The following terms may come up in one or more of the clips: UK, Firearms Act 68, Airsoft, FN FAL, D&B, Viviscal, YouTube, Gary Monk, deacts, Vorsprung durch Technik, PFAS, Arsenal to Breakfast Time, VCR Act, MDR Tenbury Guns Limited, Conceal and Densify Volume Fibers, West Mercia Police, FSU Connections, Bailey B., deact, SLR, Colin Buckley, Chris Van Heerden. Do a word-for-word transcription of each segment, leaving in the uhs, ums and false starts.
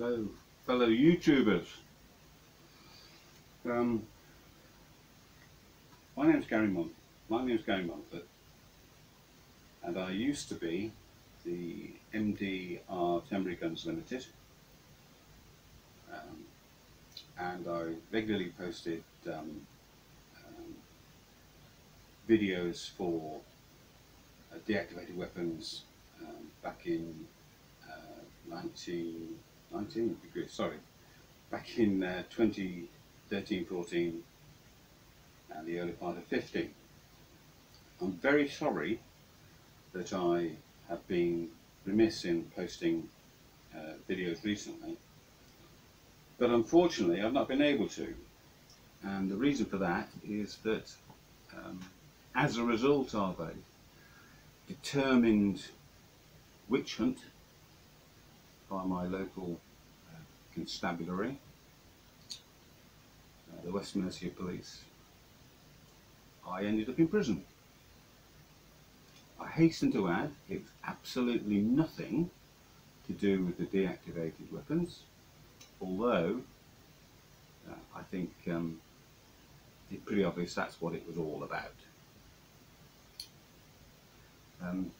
Hello, fellow YouTubers. Um, my name's Gary Monk. My name's Gary Monk, and I used to be the M D R Tenbury Guns Limited, um, and I regularly posted um, um, videos for uh, deactivated weapons um, back in uh, nineteen nineteen would be good, sorry, back in uh, twenty thirteen fourteen and the early part of fifteen. I'm very sorry that I have been remiss in posting uh, videos recently, but unfortunately I've not been able to, and the reason for that is that um, as a result of a determined witch hunt by my local uh, constabulary, uh, the West Mercia Police, I ended up in prison. I hasten to add, it was absolutely nothing to do with the deactivated weapons, although uh, I think um, it's pretty obvious that's what it was all about. Um,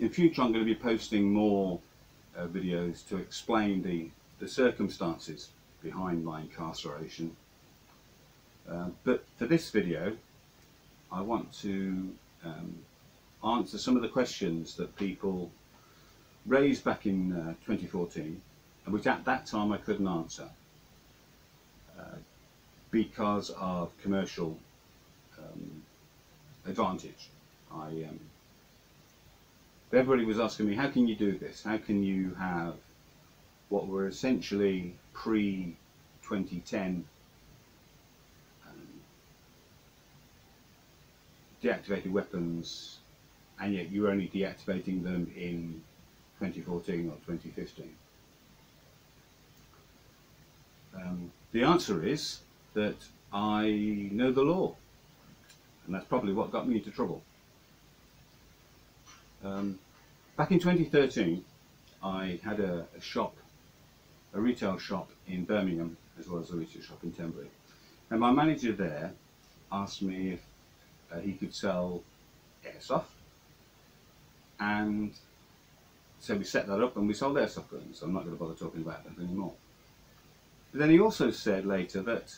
in future I'm going to be posting more Uh, videos to explain the, the circumstances behind my incarceration, uh, but for this video I want to um, answer some of the questions that people raised back in uh, twenty fourteen, and which at that time I couldn't answer uh, because of commercial um, advantage. I um, Everybody was asking me, how can you do this? How can you have what were essentially pre twenty ten um, deactivated weapons, and yet you were only deactivating them in twenty fourteen or twenty fifteen? Um, the answer is that I know the law, and that's probably what got me into trouble. Um, back in twenty thirteen I had a, a shop, a retail shop in Birmingham, as well as a retail shop in Tenbury, and my manager there asked me if uh, he could sell Airsoft, and so we set that up and we sold Airsoft guns, so I'm not going to bother talking about that anymore. But then he also said later that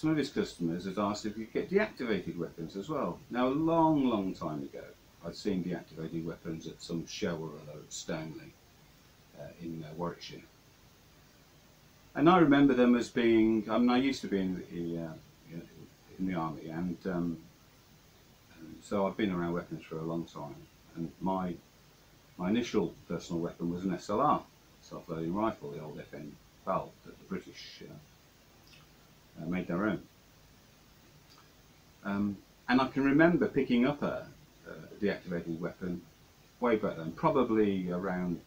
some of his customers had asked if he could get deactivated weapons as well. Now, a long, long time ago I'd seen deactivated weapons at some show or other at Stanley uh, in uh, Warwickshire, and I remember them as being, I mean, I used to be in the, uh, in the army, and um, so I've been around weapons for a long time, and my my initial personal weapon was an S L R, self-loading rifle, the old F N F A L that the British uh, uh, made their own, um, and I can remember picking up a Uh, deactivated weapon way back then, probably around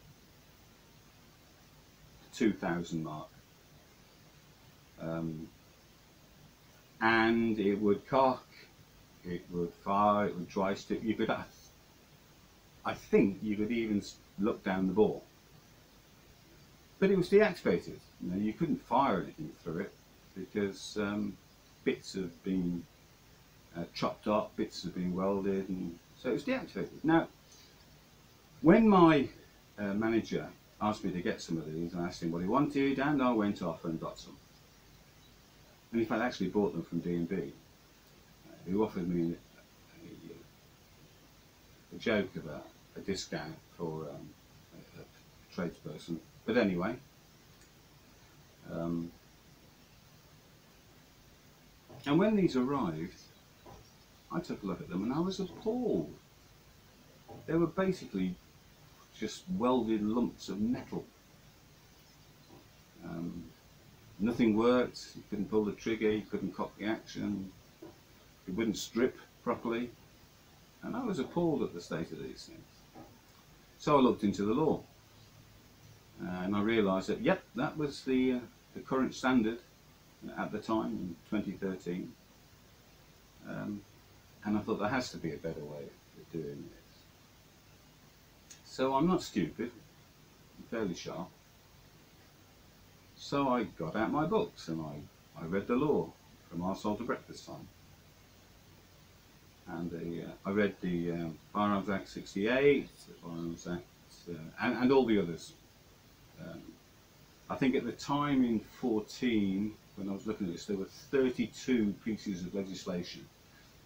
the two thousand mark, um, and it would cock, it would fire, it would dry stick. You could, I, th I think you could even look down the bore, but it was deactivated. You know, you couldn't fire anything through it because um, bits have been Uh, chopped up, bits have been welded, and so it was deactivated. Now, when my uh, manager asked me to get some of these, I asked him what he wanted, and I went off and got some. And in fact, I actually bought them from D and B, uh, who offered me a, a, a joke of a, a discount for um, a, a tradesperson. But anyway, um, and when these arrived, I took a look at them and I was appalled. They were basically just welded lumps of metal. Um, nothing worked, you couldn't pull the trigger, you couldn't cock the action, it wouldn't strip properly, and I was appalled at the state of these things. So I looked into the law, uh, and I realised that, yep, that was the, uh, the current standard at the time in twenty thirteen. Um, And I thought there has to be a better way of doing this. So I'm not stupid, I'm fairly sharp, So I got out my books and I, I read the law from Arsenal to Breakfast Time. And the, uh, I read the um, Firearms Act sixty-eight, the Firearms Act, uh, and, and all the others. Um, I think at the time in fourteen, when I was looking at this, there were thirty-two pieces of legislation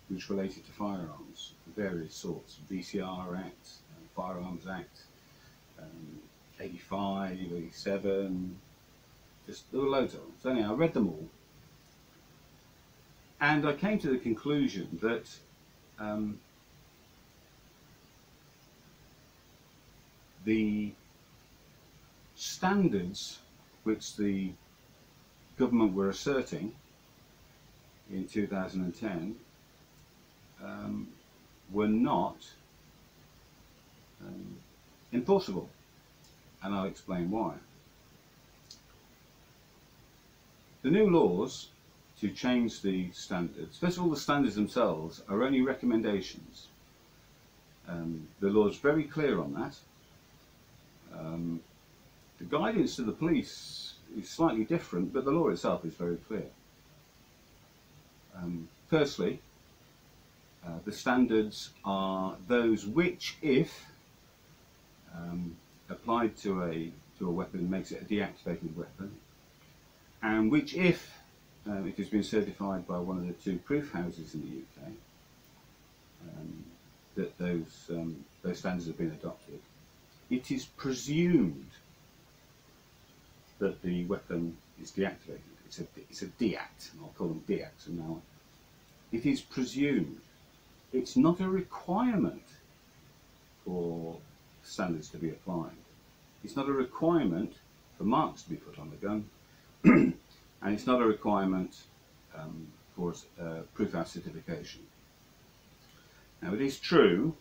which related to firearms, various sorts, V C R Act, uh, Firearms Act, um, eighty-five, eighty-seven, just, there were loads of them. So anyhow, I read them all. And I came to the conclusion that um, the standards which the government were asserting in two thousand ten um, were not um, enforceable, and I'll explain why. The new laws to change the standards. First of all, the standards themselves are only recommendations. Um, the law is very clear on that. Um, the guidance to the police is slightly different, but the law itself is very clear. Um, firstly, uh, the standards are those which, if um, applied to a, to a weapon, makes it a deactivated weapon, and which, if Um, it has been certified by one of the two proof houses in the U K, um, that those, um, those standards have been adopted. It is presumed that the weapon is deactivated. It's a, it's a deact, and I'll call them deacts from now on. It is presumed. It's not a requirement for standards to be applied. It's not a requirement for marks to be put on the gun. And it's not a requirement um, for uh, proof house certification. Now, it is true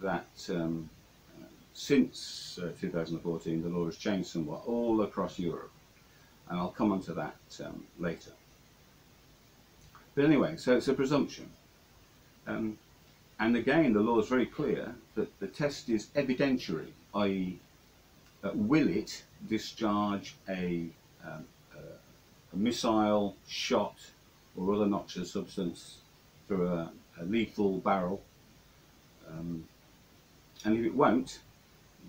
that um, uh, since uh, two thousand fourteen, the law has changed somewhat all across Europe, and I'll come on to that um, later. But anyway, so it's a presumption. Um, and again, the law is very clear that the test is evidentiary, that is uh, will it discharge a um, a missile, shot, or other noxious substance through a, a lethal barrel, um, and if it won't,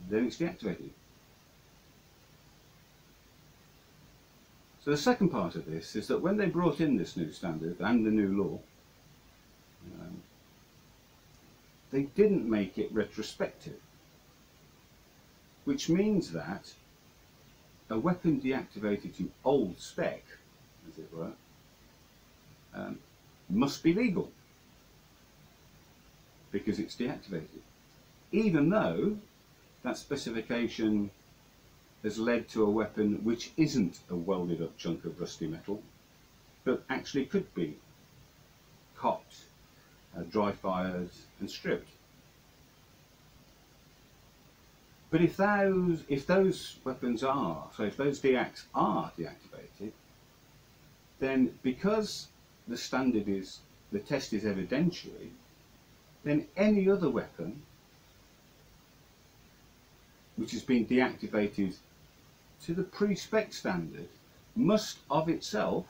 then it's deactivated. So the second part of this is that when they brought in this new standard and the new law, um, they didn't make it retrospective, which means that a weapon deactivated to old spec, as it were, um, must be legal because it's deactivated, even though that specification has led to a weapon which isn't a welded up chunk of rusty metal, but actually could be cocked, uh, dry fired and stripped. But if those, if those weapons are, so if those deacts are deactivated, then because the standard is, the test is evidentiary, then any other weapon which has been deactivated to the pre-spec standard must of itself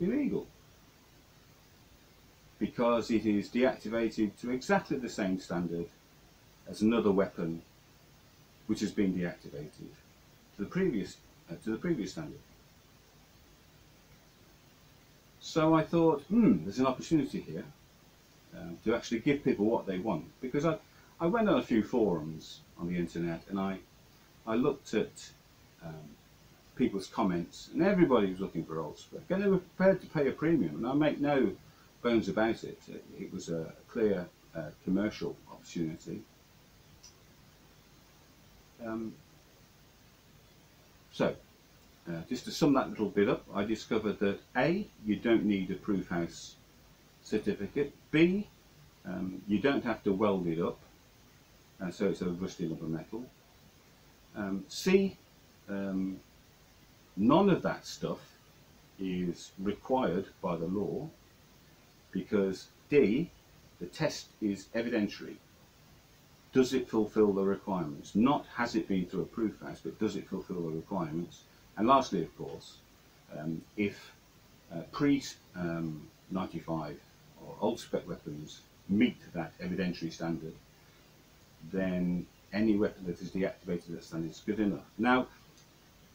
be legal, because it is deactivated to exactly the same standard as another weapon which has been deactivated to the previous uh, to the previous standard. So I thought, hmm, there's an opportunity here uh, to actually give people what they want, because I I went on a few forums on the internet and I I looked at um, people's comments, and everybody was looking for old spec, and they were prepared to pay a premium, and I make no bones about it. It, it was a clear uh, commercial opportunity. Um, so, uh, just to sum that little bit up, I discovered that A, you don't need a proof house certificate, B, um, you don't have to weld it up, uh, so it's a rusty lump of metal, um, C, um, none of that stuff is required by the law, because D, the test is evidentiary. Does it fulfill the requirements? Not has it been through a proof house, but does it fulfill the requirements? And lastly, of course, um, if uh, pre ninety-five um, or old spec weapons meet that evidentiary standard, then any weapon that is deactivated at that standard is good enough. Now,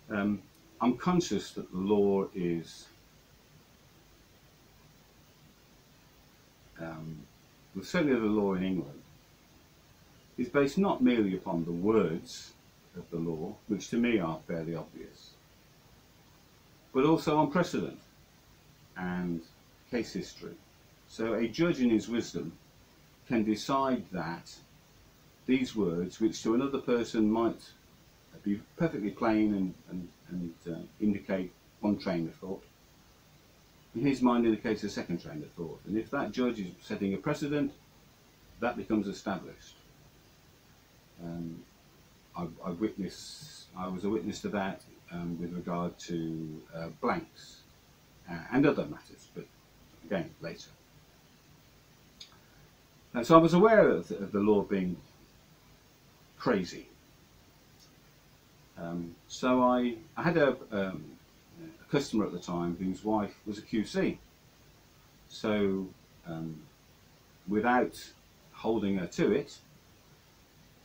um, I'm conscious that the law is um, well, certainly the law in England is based not merely upon the words of the law, which to me are fairly obvious, but also on precedent and case history. So a judge in his wisdom can decide that these words, which to another person might be perfectly plain and, and, and uh, indicate one train of thought, in his mind indicates a second train of thought. And if that judge is setting a precedent, that becomes established. Um, I've, I've witnessed, I was a witness to that um, with regard to uh, blanks uh, and other matters, but again, later. And so I was aware of the, of the law being crazy. Um, so I, I had a, um, a customer at the time whose wife was a Q C. So um, without holding her to it,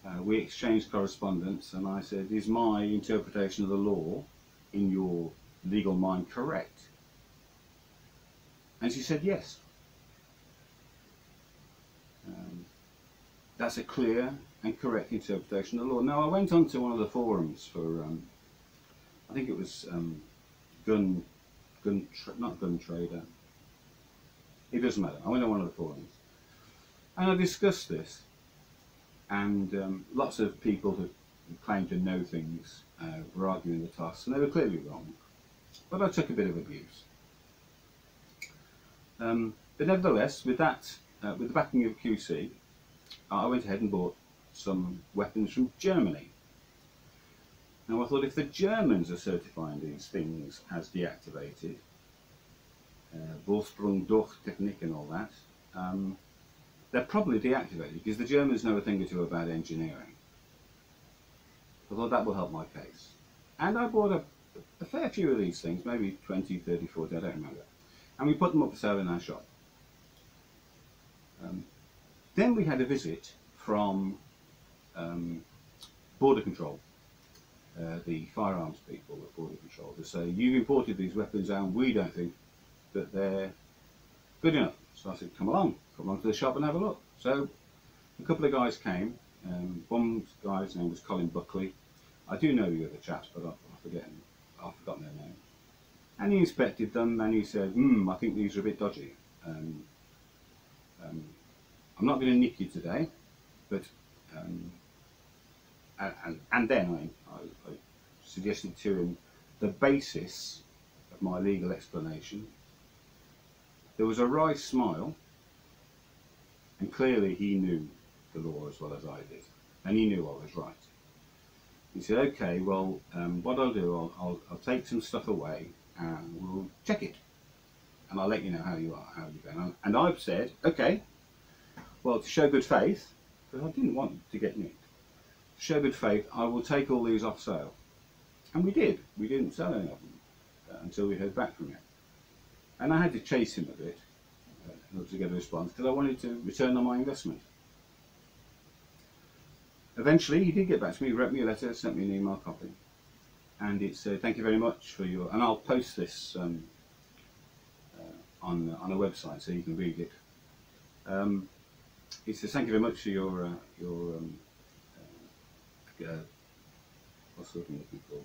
uh, we exchanged correspondence, and I said, is my interpretation of the law in your legal mind correct? And she said yes. Um, that's a clear and correct interpretation of the law. Now, I went on to one of the forums for, um, I think it was um, Gun, gun tra not Gun Trader, it doesn't matter, I went on one of the forums and I discussed this, and um, lots of people who claimed to know things uh, were arguing the toss, and they were clearly wrong, but I took a bit of abuse. Um, but nevertheless, with that, uh, with the backing of Q C, I went ahead and bought some weapons from Germany. Now I thought, if the Germans are certifying these things as deactivated, uh, Vorsprung durch Technik and all that, um, they're probably deactivated because the Germans know a thing or two about engineering. I thought that will help my case. And I bought a, a fair few of these things, maybe twenty, thirty, forty, I don't remember. And we put them up for sale in our shop. Um, then we had a visit from um, Border Control, uh, the firearms people at Border Control, to say, you've imported these weapons and we don't think that they're good enough. So I said, come along, come along to the shop and have a look. So a couple of guys came. Um, one guy's name was Colin Buckley. I do know the other chaps, but I've forgotten, I've forgotten their name. And he inspected them and he said, hmm, I think these are a bit dodgy. Um, um, I'm not going to nick you today, but, um, and, and then I, I, I suggested to him the basis of my legal explanation. There was a wry smile, and clearly he knew the law as well as I did, and he knew I was right. He said, okay, well, um, what I'll do, I'll, I'll, I'll take some stuff away, and we'll check it, and I'll let you know how you are, how you're going. And I've said, okay, well, to show good faith, because I didn't want to get nicked, to show good faith, I will take all these off sale. And we did. We didn't sell any of them uh, until we heard back from him. And I had to chase him a bit uh, in order to get a response, because I wanted to return on my investment. Eventually, he did get back to me, wrote me a letter, sent me an email copy. And it said, thank you very much for your, and I'll post this um, uh, on, on a website so you can read it. Um, He says, thank you very much for your, uh, your um, uh, uh, what's the word I'm looking for?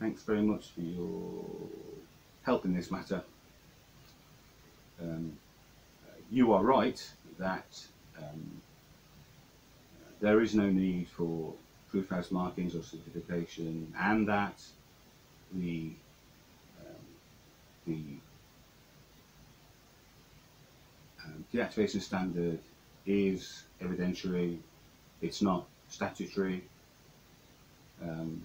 Thanks very much for your help in this matter. Um, uh, you are right that um, uh, there is no need for proof house markings or certification, and that the um, the Um, deactivation standard is evidentiary, it's not statutory, um,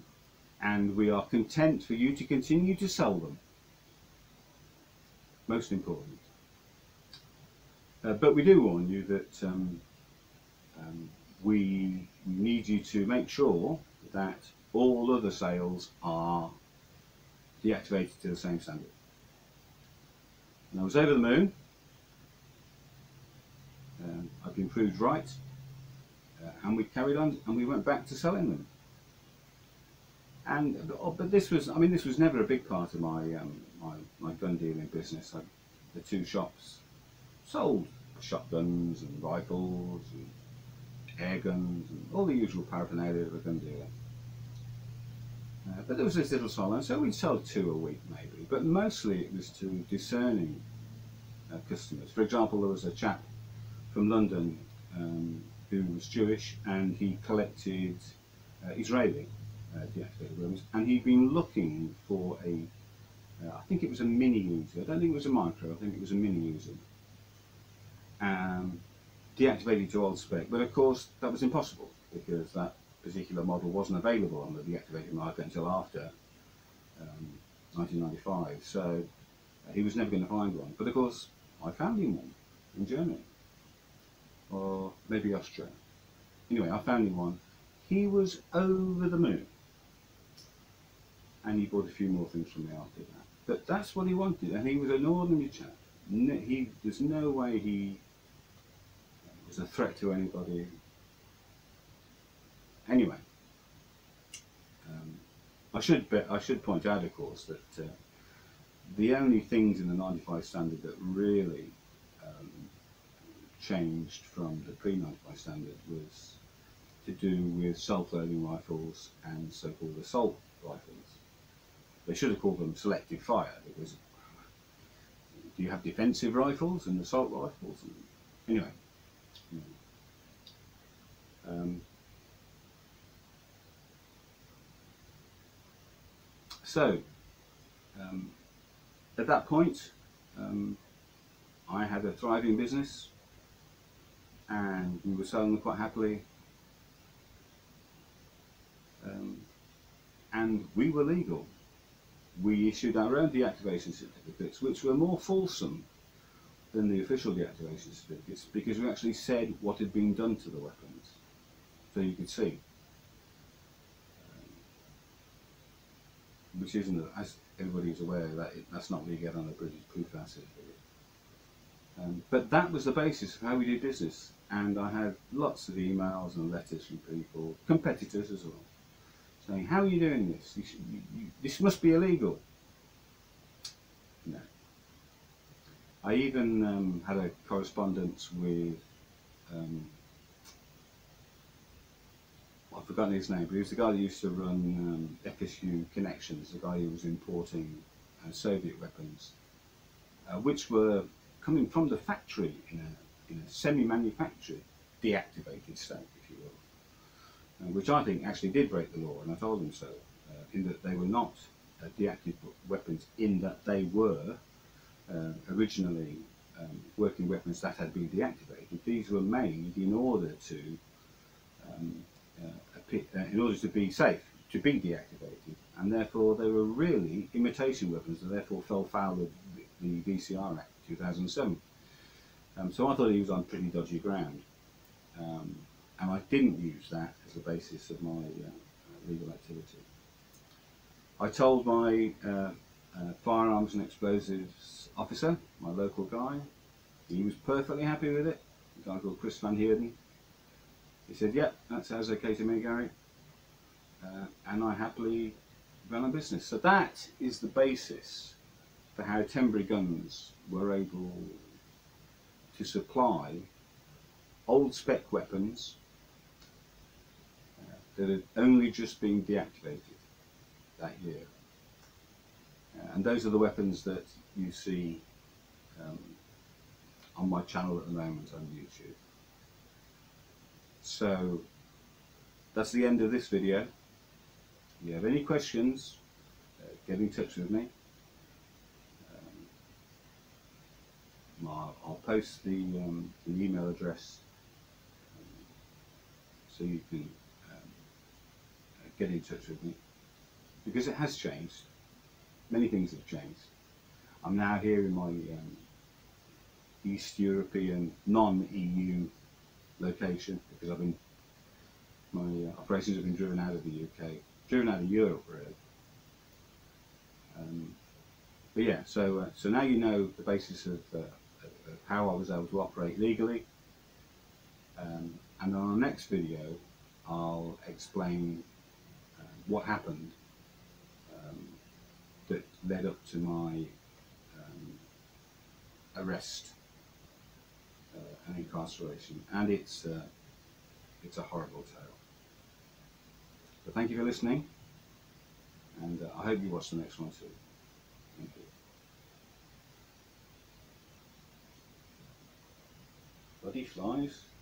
and we are content for you to continue to sell them, most important. Uh, but we do warn you that um, um, we need you to make sure that all other sales are deactivated to the same standard. And I was over the moon. Um, I've been proved right, uh, and we carried on, and we went back to selling them. And but this was, I mean, this was never a big part of my um, my, my gun dealing business. I, the two shops sold shotguns and rifles and air guns and all the usual paraphernalia of a gun dealer. Uh, but there was this little salon, so we'd sell two a week maybe, but mostly it was to discerning uh, customers. For example, there was a chap from London um, who was Jewish, and he collected uh, Israeli uh, deactivated guns, and he'd been looking for a, uh, I think it was a mini user, I don't think it was a micro, I think it was a mini user, um, deactivated to old spec, but of course that was impossible because that particular model wasn't available on the deactivated market until after um, nineteen ninety-five, so uh, he was never going to find one. But of course, I found him one in Germany, or maybe Austria. Anyway, I found him one. He was over the moon, and he bought a few more things from me after that. But that's what he wanted, and he was an ordinary chap. No, he, there's no way he was a threat to anybody. Anyway, um, I should be, I should point out, of course, that uh, the only things in the ninety-five standard that really um, changed from the pre ninety-five standard was to do with self-loading rifles and so-called assault rifles. They should have called them selective fire, because do you have defensive rifles and assault rifles? And, anyway. You know, um, So, um, at that point, um, I had a thriving business, and we were selling them quite happily, um, and we were legal. We issued our own deactivation certificates, which were more fulsome than the official deactivation certificates, because we actually said what had been done to the weapons, so you could see. Which isn't, as everybody's aware, that it, that's not what you get on a British PFAS certificate. Um, but that was the basis of how we did business, and I had lots of emails and letters from people, competitors as well, saying, "How are you doing this? You should, you, you, this must be illegal." No. I even um, had a correspondence with, um, I've forgotten his name, but he was the guy that used to run um, F S U Connections, the guy who was importing uh, Soviet weapons, uh, which were coming from the factory in a, in a semi-manufactured, deactivated state, if you will, uh, which I think actually did break the law, and I told him so, uh, in that they were not uh, deactivated weapons, in that they were uh, originally um, working weapons that had been deactivated. These were made in order to um, Uh, in order to be safe, to be deactivated, and therefore they were really imitation weapons, and therefore fell foul of the V C R Act two thousand seven. Um, so I thought he was on pretty dodgy ground, um, and I didn't use that as the basis of my uh, legal activity. I told my uh, uh, firearms and explosives officer, my local guy, he was perfectly happy with it, a guy called Chris Van Heerden. He said, "Yep, yeah, that sounds okay to me, Gary," uh, and I happily ran a business. So that is the basis for how Tenbury Guns were able to supply old spec weapons uh, that had only just been deactivated that year, uh, and those are the weapons that you see um, on my channel at the moment on YouTube. So that's the end of this video. If you have any questions, uh, get in touch with me. Um, I'll, I'll post the, um, the email address um, so you can um, get in touch with me, because it has changed. Many things have changed. I'm now here in my um, East European, non E U location, because I've been my uh, operations have been driven out of the U K, driven out of Europe really. Um, but yeah, so uh, so now you know the basis of, uh, of how I was able to operate legally. Um, and on our next video, I'll explain uh, what happened um, that led up to my um, arrest uh, and incarceration, and it's uh, it's a horrible tale. But thank you for listening, and uh, I hope you watch the next one too. Thank you. Bloody flies.